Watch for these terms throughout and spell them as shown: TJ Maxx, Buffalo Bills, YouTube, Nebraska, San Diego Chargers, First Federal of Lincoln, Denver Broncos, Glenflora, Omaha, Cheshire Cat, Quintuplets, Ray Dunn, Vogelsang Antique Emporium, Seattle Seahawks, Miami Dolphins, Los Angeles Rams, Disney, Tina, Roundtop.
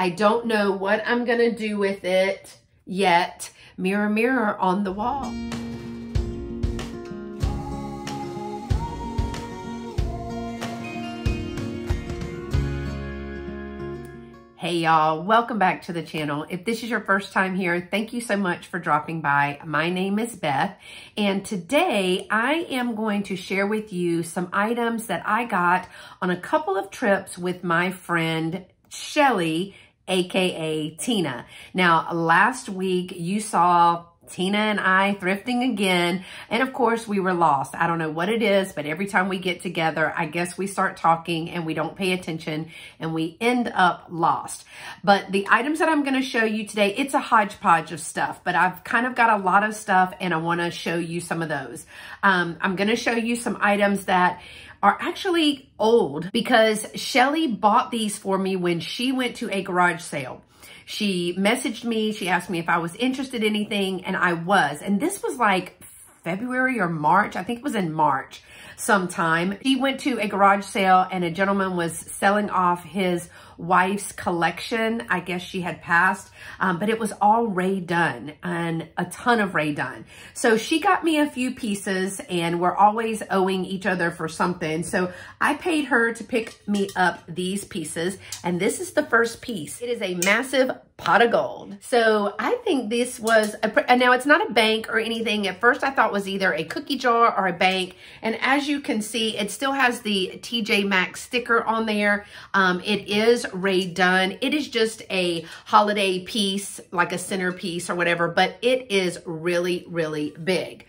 I don't know what I'm going to do with it yet. Mirror, mirror on the wall. Hey y'all, welcome back to the channel. If this is your first time here, thank you so much for dropping by. My name is Beth, and today I am going to share with you some items that I got on a couple of trips with my friend Shelly, aka Tina. Now, last week you saw Tina and I thrifting again, and of course we were lost. I don't know what it is, but every time we get together, I guess we start talking and we don't pay attention and we end up lost. But the items that I'm going to show you today, it's a hodgepodge of stuff, but I've kind of got a lot of stuff and I want to show you some of those. I'm going to show you some items that are actually old because Shelly bought these for me when she went to a garage sale. She messaged me, she asked me if I was interested in anything, and I was. And this was like February or March, I think it was in March sometime. She went to a garage sale and a gentleman was selling off his wife's collection. I guess she had passed, but it was all Ray Dunn and a ton of Ray Dunn. So she got me a few pieces, and we're always owing each other for something. So I paid her to pick me up these pieces, and this is the first piece. It is a massive pot of gold. So I think this was, now it's not a bank or anything. At first I thought it was either a cookie jar or a bank. And as you can see, it still has the TJ Maxx sticker on there. It is Ray Dunn. It is just a holiday piece, like a centerpiece or whatever, but it is really, really big.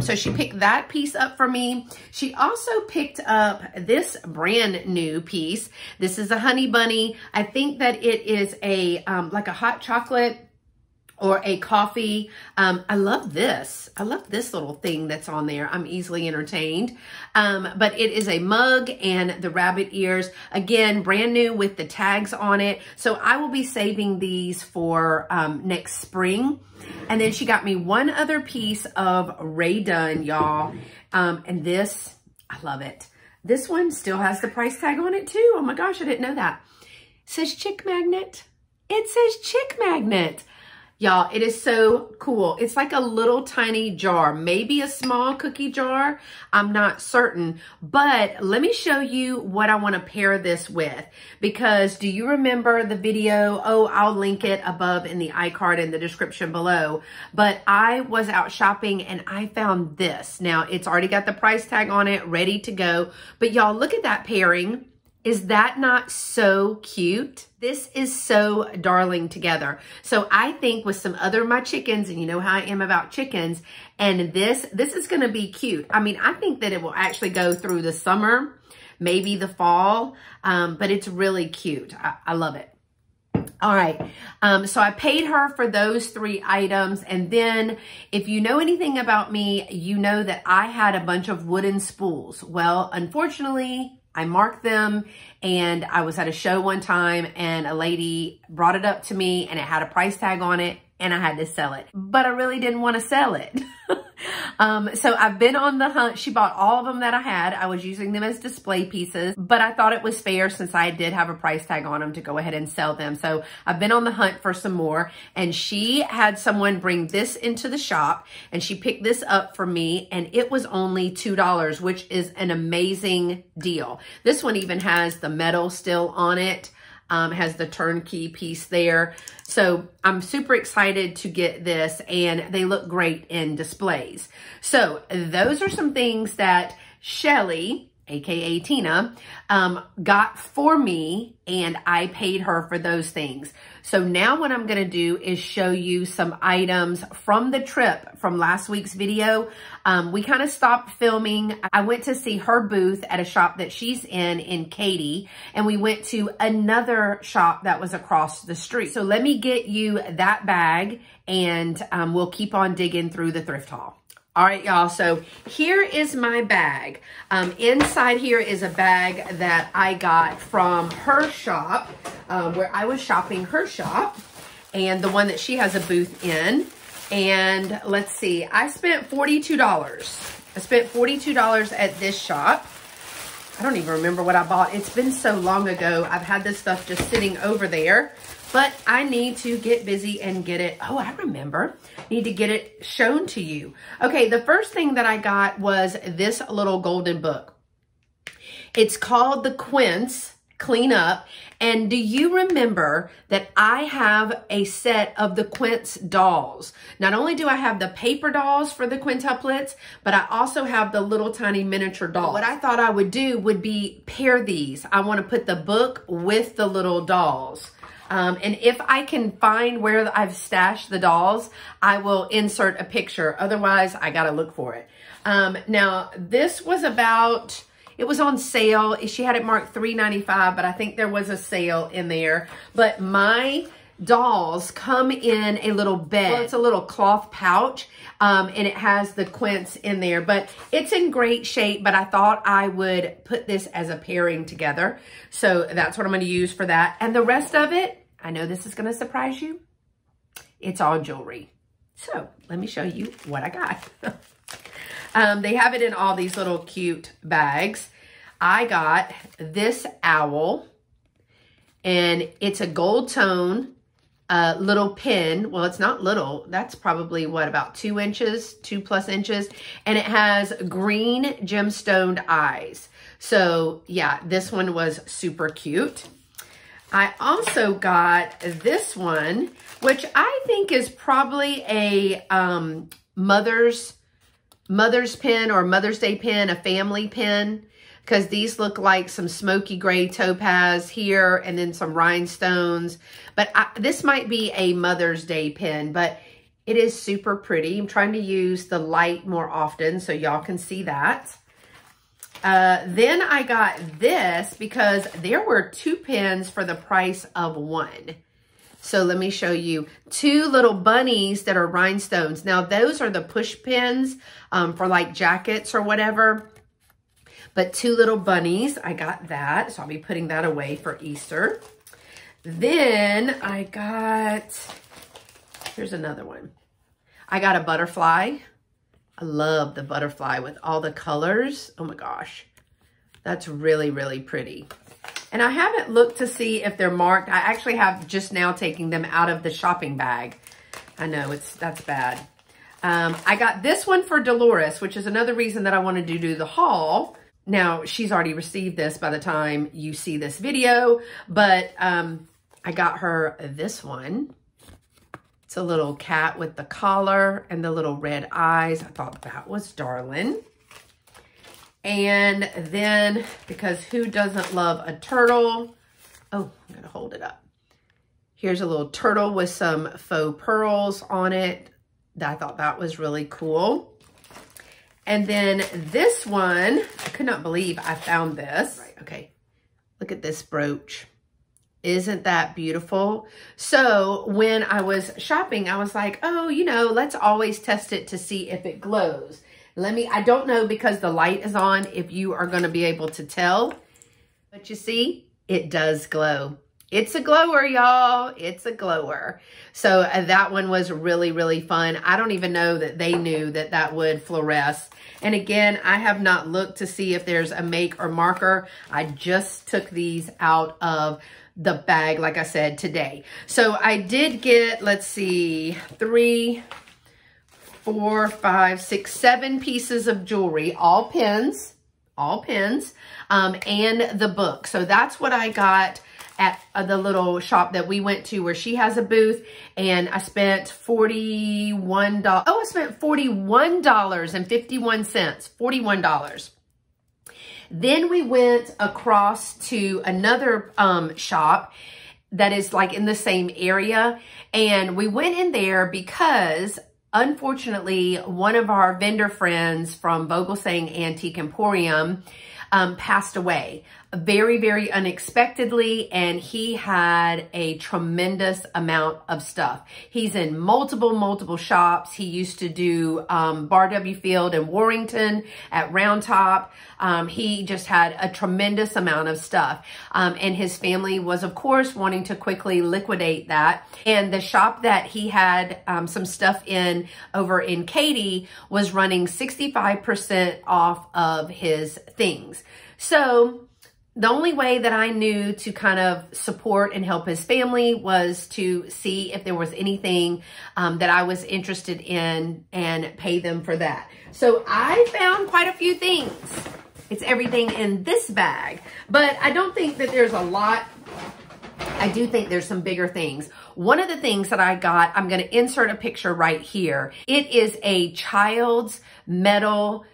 So she picked that piece up for me. She also picked up this brand new piece. This is a honey bunny. I think that it is a, like a hot chocolate or a coffee. I love this. I love this little thing that's on there. I'm easily entertained. But it is a mug and the rabbit ears. Again, brand new with the tags on it. So I will be saving these for next spring. And then she got me one other piece of Ray Dunn, y'all. And this, I love it. This one still has the price tag on it too. Oh my gosh, I didn't know that. It says Chick Magnet. It says Chick Magnet. Y'all, it is so cool. It's like a little tiny jar, maybe a small cookie jar. I'm not certain, but let me show you what I want to pair this with, because do you remember the video? Oh, I'll link it above in the iCard in the description below, but I was out shopping and I found this. Now, it's already got the price tag on it, ready to go, but y'all, look at that pairing. Is that not so cute? This is so darling together. So I think with some other of my chickens, and you know how I am about chickens, and this is gonna be cute. I mean, I think that it will actually go through the summer, maybe the fall, but it's really cute. I love it. All right, so I paid her for those three items. And then if you know anything about me, you know that I had a bunch of wooden spools. Well, unfortunately, I marked them, and I was at a show one time and a lady brought it up to me and it had a price tag on it and I had to sell it, but I really didn't want to sell it. So I've been on the hunt. She bought all of them that I had. I was using them as display pieces, but I thought it was fair since I did have a price tag on them to go ahead and sell them. So I've been on the hunt for some more, and she had someone bring this into the shop and she picked this up for me, and it was only $2, which is an amazing deal. This one even has the metal still on it. Has the turnkey piece there. So I'm super excited to get this, and they look great in displays. So those are some things that Shelly, aka Tina, got for me, and I paid her for those things. So now what I'm gonna do is show you some items from the trip from last week's video. We kind of stopped filming. I went to see her booth at a shop that she's in Katy, and we went to another shop that was across the street. So let me get you that bag, and we'll keep on digging through the thrift haul. All right, y'all, so here is my bag. Inside here is a bag that I got from her shop, where I was shopping her shop, and the one that she has a booth in. And let's see, I spent $42. I spent $42 at this shop. I don't even remember what I bought. It's been so long ago. I've had this stuff just sitting over there. But I need to get busy and get it. Oh, I remember. Need to get it shown to you. Okay, the first thing that I got was this little golden book. It's called The Quince Clean Up. And do you remember that I have a set of the Quince dolls? Not only do I have the paper dolls for the Quintuplets, but I also have the little tiny miniature dolls. What I thought I would do would be pair these. I want to put the book with the little dolls. And if I can find where I've stashed the dolls, I will insert a picture. Otherwise, I got to look for it. Now, this was about... It was on sale. She had it marked $3.95, but I think there was a sale in there. But my dolls come in a little bed. Well, it's a little cloth pouch, and it has the quince in there. But it's in great shape, but I thought I would put this as a pairing together. So that's what I'm going to use for that. And the rest of it, I know this is going to surprise you. It's all jewelry. So let me show you what I got. They have it in all these little cute bags. I got this owl, and it's a gold tone little pin. Well, it's not little. That's probably, what, about 2 inches, 2+ inches. And it has green gemstoned eyes. So, yeah, this one was super cute. I also got this one, which I think is probably a mother's pin or Mother's Day pin, a family pin, because these look like some smoky gray topaz here and then some rhinestones. But this might be a Mother's Day pin, but it is super pretty. I'm trying to use the light more often so y'all can see that. Then I got this because there were 2 pins for the price of 1. So let me show you 2 little bunnies that are rhinestones. Now, those are the push pins for like jackets or whatever. But 2 little bunnies, I got that. So I'll be putting that away for Easter. Then I got, here's another one. I got a butterfly. I love the butterfly with all the colors. Oh my gosh, that's really, really pretty. And I haven't looked to see if they're marked. I actually have just now taking them out of the shopping bag. I know, that's bad. I got this one for Dolores, which is another reason that I wanted to do the haul. Now, she's already received this by the time you see this video, but I got her this one. It's a little cat with the collar and the little red eyes. I thought that was darling. And then, because who doesn't love a turtle? Oh, I'm going to hold it up. Here's a little turtle with some faux pearls on it. I thought that was really cool. And then this one, I could not believe I found this. Right, okay, look at this brooch. Isn't that beautiful? So when I was shopping, I was like, oh, you know, let's always test it to see if it glows. I don't know because the light is on if you are going to be able to tell. But you see, it does glow. It's a glower, y'all. It's a glower. So that one was really, really fun. I don't even know that they knew that that would fluoresce. And again, I have not looked to see if there's a make or marker. I just took these out of the bag, like I said, today. So I did get, let's see, 3, 4, 5, 6, 7 pieces of jewelry, all pins, and the book. So that's what I got at the little shop that we went to where she has a booth, and I spent $41. Oh, I spent $41.51, $41. Then we went across to another shop that is like in the same area, and we went in there because unfortunately, one of our vendor friends from Vogelsang Antique Emporium passed away very, very unexpectedly, and he had a tremendous amount of stuff. He's in multiple shops. He used to do Bar W Field in Warrington at Roundtop. He just had a tremendous amount of stuff, and his family was, of course, wanting to quickly liquidate that. And the shop that he had some stuff in over in Katy was running 65% off of his things. So The only way that I knew to kind of support and help his family was to see if there was anything that I was interested in and pay them for that. So I found quite a few things. It's everything in this bag, but I don't think that there's a lot. I do think there's some bigger things. One of the things that I got, I'm going to insert a picture right here. It is a child's metal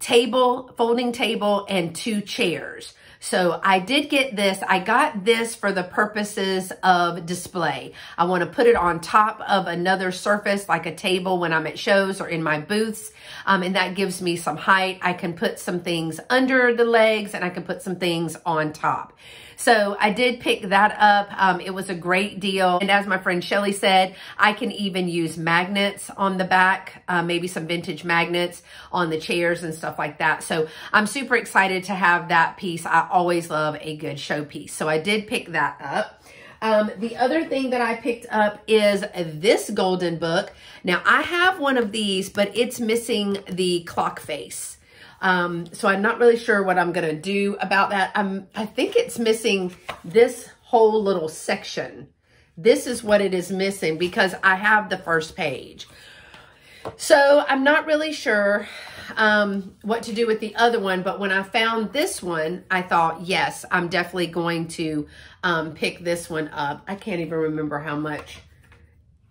table, folding table, and two chairs. So I did get this. I got this for the purposes of display. I want to put it on top of another surface like a table when I'm at shows or in my booths. And that gives me some height. I can put some things under the legs and I can put some things on top. So I did pick that up. It was a great deal. And as my friend Shelly said, I can even use magnets on the back, maybe some vintage magnets on the chairs and stuff like that. So I'm super excited to have that piece. I always love a good showpiece. So I did pick that up. The other thing that I picked up is this golden book. Now I have one of these, but it's missing the clock face. So I'm not really sure what I'm going to do about that. I think it's missing this whole little section. This is what it is missing because I have the first page. So I'm not really sure what to do with the other one. But when I found this one, I thought, yes, I'm definitely going to pick this one up. I can't even remember how much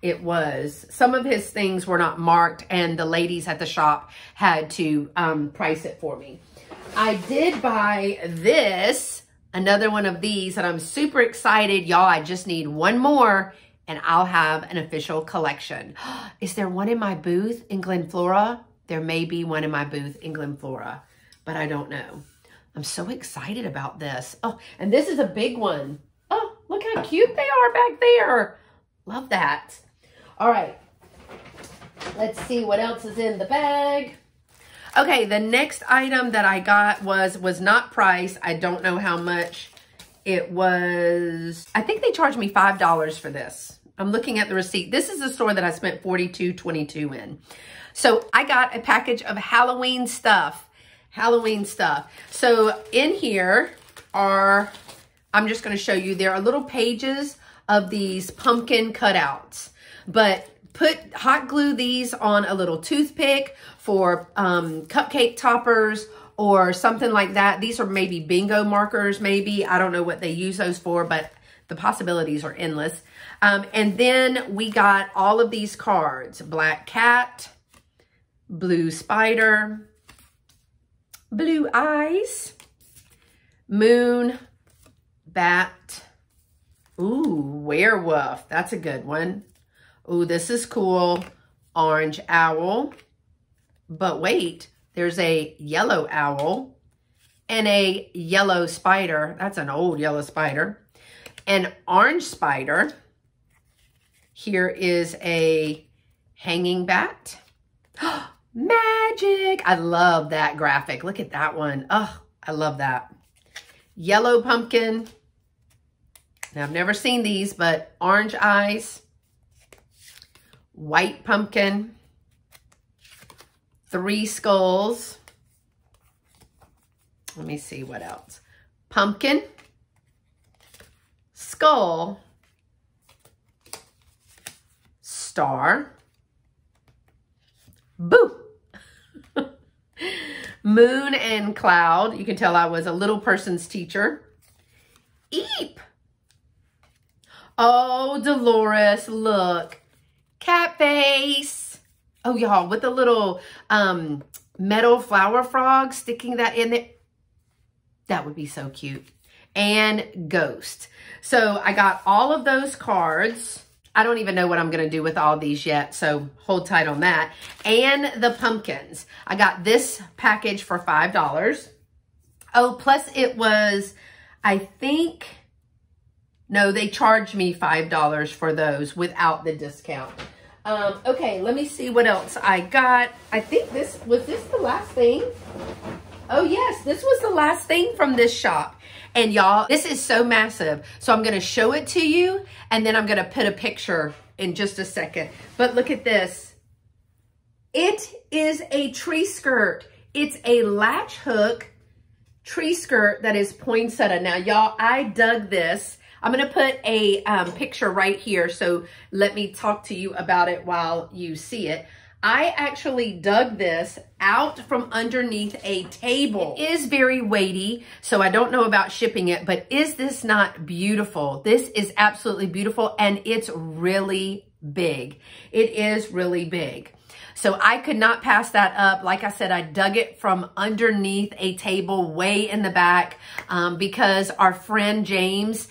it was. Some of his things were not marked and the ladies at the shop had to price it for me. I did buy this, another one of these, and I'm super excited. Y'all, I just need one more and I'll have an official collection. Is there one in my booth in Glenflora? There may be one in my booth in Glenflora, but I don't know. I'm so excited about this. Oh, and this is a big one. Oh, look how cute they are back there. Love that. All right, let's see what else is in the bag. Okay, the next item that I got was not priced. I don't know how much it was. I think they charged me $5 for this. I'm looking at the receipt. This is a store that I spent $42.22 in. So I got a package of Halloween stuff. Halloween stuff. So in here are, I'm just going to show you, there are little pages of these pumpkin cutouts, but put hot glue these on a little toothpick for cupcake toppers or something like that. These are maybe bingo markers, maybe. I don't know what they use those for, but the possibilities are endless. And then we got all of these cards: black cat, blue spider, blue eyes, moon, bat, ooh, werewolf. That's a good one. Ooh, this is cool. Orange owl. But wait, there's a yellow owl and a yellow spider. That's an old yellow spider. An orange spider. Here is a hanging bat. Magic. I love that graphic. Look at that one. Oh, I love that. Yellow pumpkin. Now, I've never seen these, but orange eyes, white pumpkin, three skulls. Let me see what else. Pumpkin, skull, star, boo, moon and cloud. You can tell I was a little person's teacher. Eep. Oh, Dolores, look. Cat face. Oh, y'all, with the little metal flower frog, sticking that in there. That would be so cute. And ghost. So I got all of those cards. I don't even know what I'm going to do with all these yet, so hold tight on that. And the pumpkins. I got this package for $5. Oh, plus it was, I think... No, they charged me $5 for those without the discount. Okay, let me see what else I got. I think this, was this the last thing? Oh yes, this was the last thing from this shop. And y'all, this is so massive. So I'm gonna show it to you and then I'm gonna put a picture in just a second. But look at this. It is a tree skirt. It's a latch hook tree skirt that is poinsettia. Now, y'all, I dug this. I'm going to put a picture right here, so let me talk to you about it while you see it. I actually dug this out from underneath a table. It is very weighty, so I don't know about shipping it, but is this not beautiful? This is absolutely beautiful, and it's really big. It is really big. So I could not pass that up. Like I said, I dug it from underneath a table way in the back because our friend James,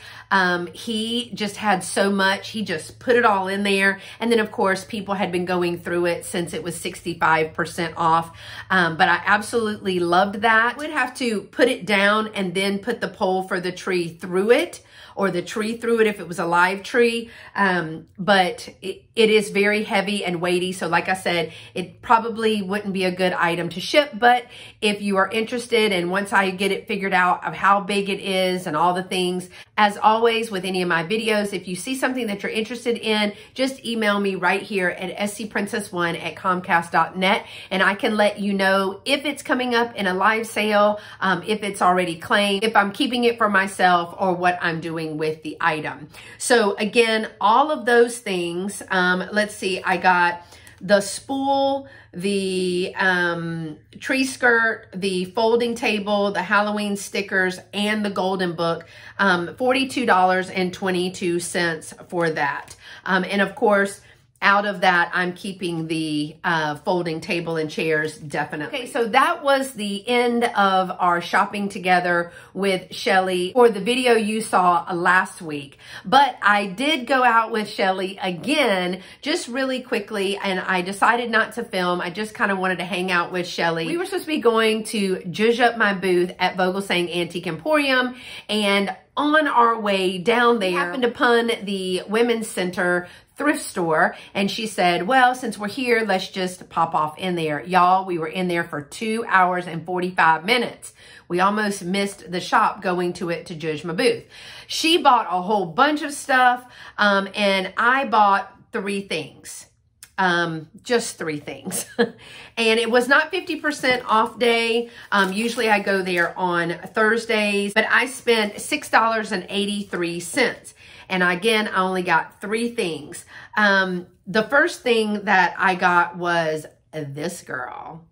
he just had so much. He just put it all in there. And then, of course, people had been going through it since it was 65% off. But I absolutely loved that. I would have to put it down and then put the pole for the tree through it, or the tree through it if it was a live tree. But it is very heavy and weighty. So like I said, it probably wouldn't be a good item to ship. But if you are interested, and once I get it figured out of how big it is and all the things, as always with any of my videos, if you see something that you're interested in, just email me right here at scprincess1@comcast.net, and I can let you know if it's coming up in a live sale, if it's already claimed, if I'm keeping it for myself, or what I'm doing with the item. So again, all of those things, let's see, I got the spool, the tree skirt, the folding table, the Halloween stickers, and the golden book, $42.22 for that. And of course, out of that, I'm keeping the folding table and chairs, definitely. Okay, so that was the end of our shopping together with Shelly, or the video you saw last week. But I did go out with Shelly again, just really quickly, and I decided not to film. I just kind of wanted to hang out with Shelly. We were supposed to be going to jazz up my booth at Vogelsang Antique Emporium, and on our way down there, we happened upon the Women's Center thrift store, and she said, well, since we're here, let's just pop off in there. Y'all, we were in there for 2 hours and 45 minutes. We almost missed the shop going to it to judge my booth. She bought a whole bunch of stuff, and I bought 3 things. Just 3 things. And it was not 50% off day. Usually I go there on Thursdays, but I spent $6.83. And again, I only got 3 things. The first thing that I got was this girl.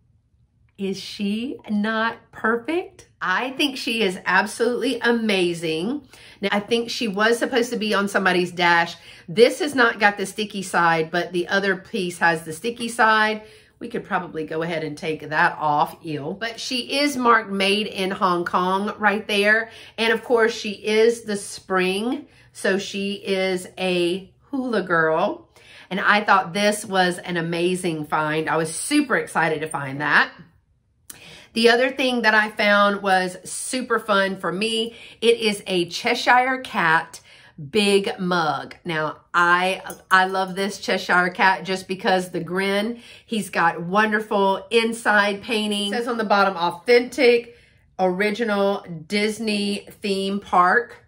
Is she not perfect? I think she is absolutely amazing. Now, I think she was supposed to be on somebody's dash. This has not got the sticky side, but the other piece has the sticky side. We could probably go ahead and take that off, ew. But she is marked Made in Hong Kong right there. And of course, she is the spring. So she is a hula girl. And I thought this was an amazing find. I was super excited to find that. The other thing that I found was super fun for me. It is a Cheshire Cat big mug. Now, I love this Cheshire Cat just because the grin. He's got wonderful inside painting. It says on the bottom, authentic, original Disney theme park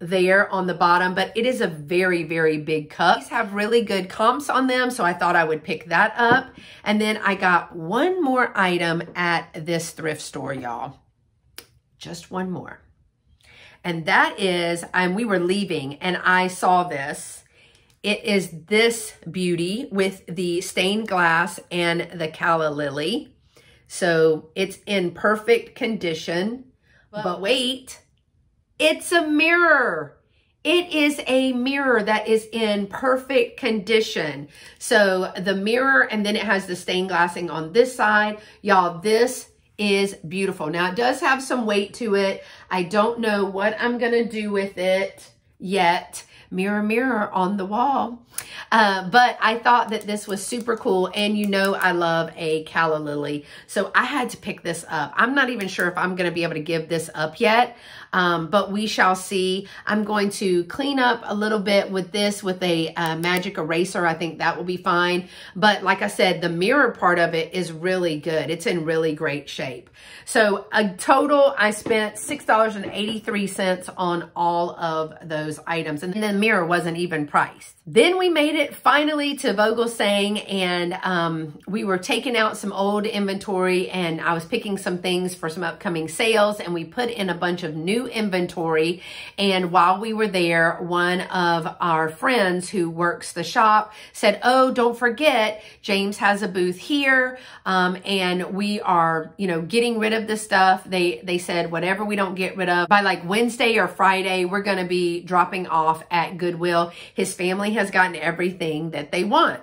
there on the bottom, but it is a very, very big cup. These have really good comps on them, so I thought I would pick that up. And then I got one more item at this thrift store, y'all. Just one more. And that is, we were leaving and I saw this. It is this beauty with the stained glass and the calla lily. So it's in perfect condition, but wait, it's a mirror. It is a mirror that is in perfect condition. So the mirror, and then it has the stained glassing on this side. Y'all, this is beautiful. Now, it does have some weight to it. I don't know what I'm going to do with it yet. Mirror, mirror on the wall. But I thought that this was super cool. And you know I love a calla lily. So I had to pick this up. I'm not even sure if I'm going to be able to give this up yet. But we shall see. I'm going to clean up a little bit with this with a magic eraser. I think that will be fine. But like I said, the mirror part of it is really good. It's in really great shape. So a total, I spent $6.83 on all of those items. And the mirror wasn't even priced. Then we made made it finally to Vogelsang, and we were taking out some old inventory, and I was picking some things for some upcoming sales, and we put in a bunch of new inventory. And while we were there, one of our friends who works the shop said, oh, don't forget, James has a booth here, and we are, you know, getting rid of the stuff. They said whatever we don't get rid of by like Wednesday or Friday, we're going to be dropping off at Goodwill. His family has gotten everything that they want.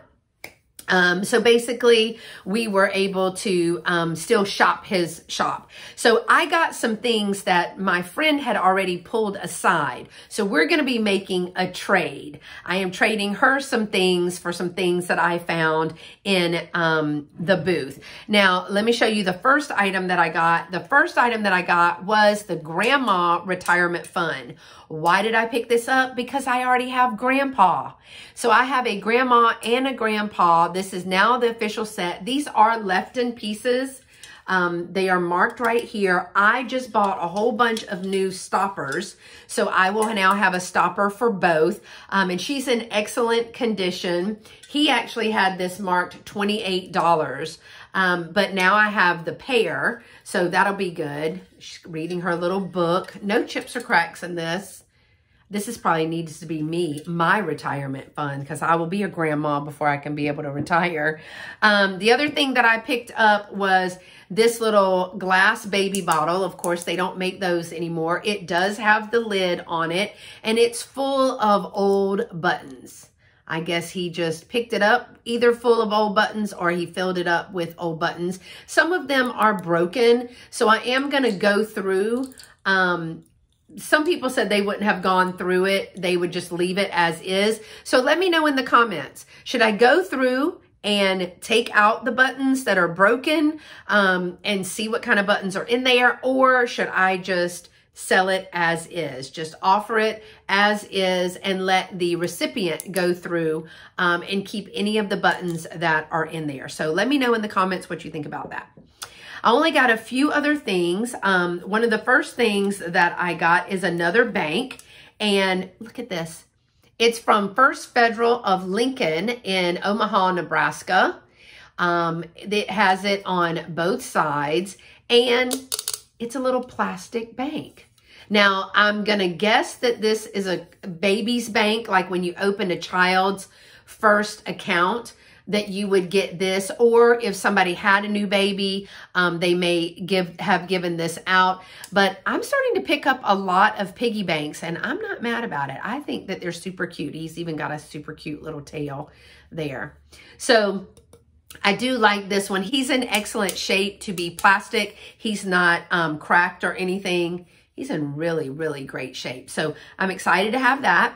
So basically, we were able to still shop his shop. So I got some things that my friend had already pulled aside. So we're going to be making a trade. I am trading her some things for some things that I found in the booth. Now, let me show you the first item that I got. The first item that I got was the Grandma Retirement Fund. Why did I pick this up? Because I already have Grandpa. So I have a Grandma and a Grandpa. This is now the official set. These are left in pieces. They are marked right here. I just bought a whole bunch of new stoppers. So I will now have a stopper for both. And she's in excellent condition. He actually had this marked $28. But now I have the pair, so that'll be good. She's reading her little book. No chips or cracks in this. This is probably needs to be me, my retirement fund, because I will be a grandma before I can be able to retire. The other thing that I picked up was this little glass baby bottle. Of course, they don't make those anymore. It does have the lid on it, and it's full of old buttons. I guess he just picked it up, either full of old buttons or he filled it up with old buttons. Some of them are broken, so I am going to go through. Some people said they wouldn't have gone through it. They would just leave it as is. So let me know in the comments. Should I go through and take out the buttons that are broken and see what kind of buttons are in there? Or should I just sell it as is, just offer it as is and let the recipient go through and keep any of the buttons that are in there? So let me know in the comments what you think about that. I only got a few other things. One of the first things that I got is another bank, and look at this. It's from First Federal of Lincoln in Omaha, Nebraska. It has it on both sides, and it's a little plastic bank. Now, I'm going to guess that this is a baby's bank, like when you open a child's first account, that you would get this. Or if somebody had a new baby, they may have given this out. But I'm starting to pick up a lot of piggy banks, and I'm not mad about it. I think that they're super cute. He's even got a super cute little tail there. So I do like this one. He's in excellent shape to be plastic. He's not cracked or anything. He's in really, really great shape. So I'm excited to have that.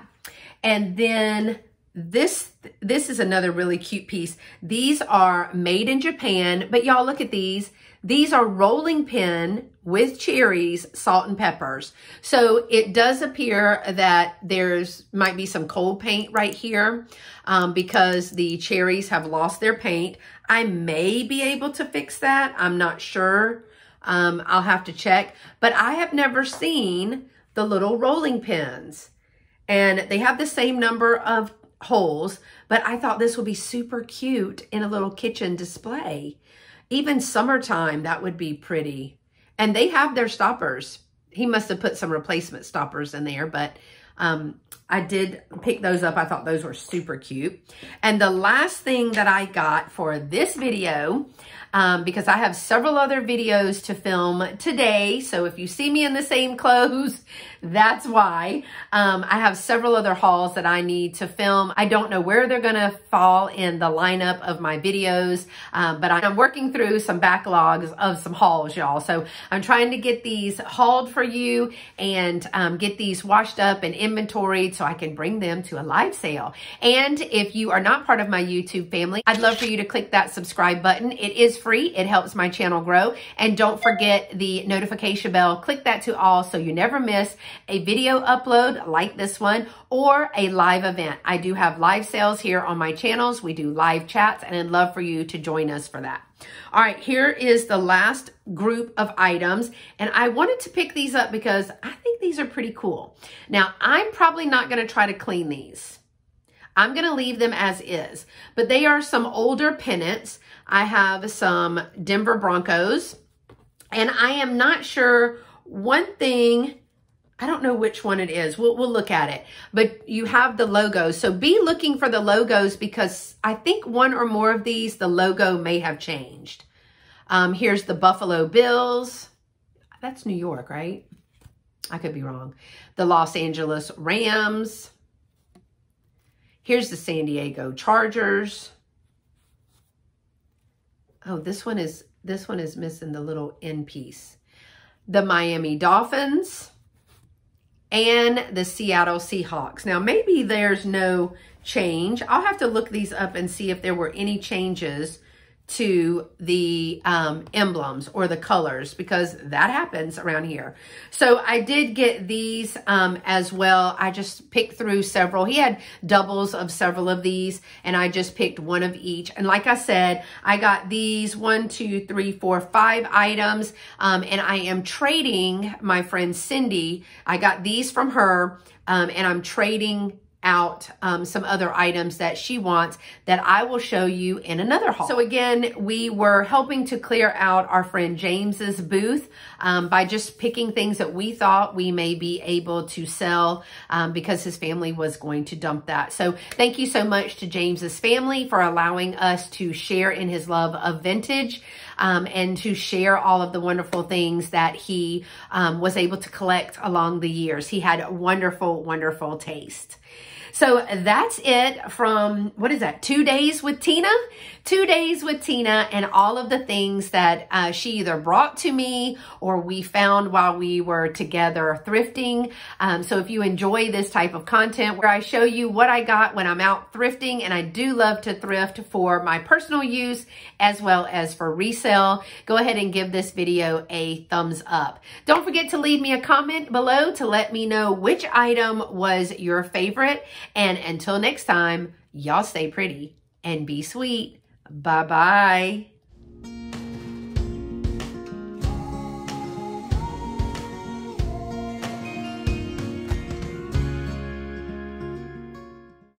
And then this is another really cute piece. These are made in Japan, but y'all look at these. These are rolling pin with cherries, salt, and peppers. So it does appear that there's might be some cold paint right here because the cherries have lost their paint. I may be able to fix that. I'm not sure. I'll have to check. But I have never seen the little rolling pins. And they have the same number of holes, but I thought this would be super cute in a little kitchen display. Even summertime, that would be pretty. And they have their stoppers. He must have put some replacement stoppers in there, but I did pick those up. I thought those were super cute. And the last thing that I got for this video, because I have several other videos to film today, so if you see me in the same clothes, that's why. I have several other hauls that I need to film. I don't know where they're gonna fall in the lineup of my videos, but I'm working through some backlogs of some hauls, y'all. So I'm trying to get these hauled for you and get these washed up and inventoried so I can bring them to a live sale. And if you are not part of my YouTube family, I'd love for you to click that subscribe button. It is free. It helps my channel grow. And don't forget the notification bell. Click that to all so you never miss a video upload like this one or a live event. I do have live sales here on my channels. We do live chats, and I'd love for you to join us for that. All right, here is the last group of items, and I wanted to pick these up because I think these are pretty cool. Now, I'm probably not going to try to clean these. I'm going to leave them as is, but they are some older pennants. I have some Denver Broncos, and I am not sure one thing. I don't know which one it is. We'll look at it, but you have the logos. So be looking for the logos because I think one or more of these, the logo may have changed. Here's the Buffalo Bills. That's New York, right? I could be wrong. The Los Angeles Rams. Here's the San Diego Chargers. Oh, this one is missing the little end piece. The Miami Dolphins and the Seattle Seahawks. Now, maybe there's no change. I'll have to look these up and see if there were any changes to the emblems or the colors, because that happens around here. So I did get these as well. I just picked through several. He had doubles of several of these, and I just picked one of each. And like I said, I got these 5 items, and I am trading my friend Cindy. I got these from her, and I'm trading out some other items that she wants that I will show you in another haul. So again, we were helping to clear out our friend James's booth by just picking things that we thought we may be able to sell because his family was going to dump that. So thank you so much to James's family for allowing us to share in his love of vintage and to share all of the wonderful things that he was able to collect along the years. He had wonderful, wonderful taste. So that's it from, what is that, 2 days with Tina? 2 days with Tina and all of the things that she either brought to me or we found while we were together thrifting. So if you enjoy this type of content where I show you what I got when I'm out thrifting, and I do love to thrift for my personal use as well as for resale, go ahead and give this video a thumbs up. Don't forget to leave me a comment below to let me know which item was your favorite. And until next time, y'all stay pretty and be sweet. Bye-bye.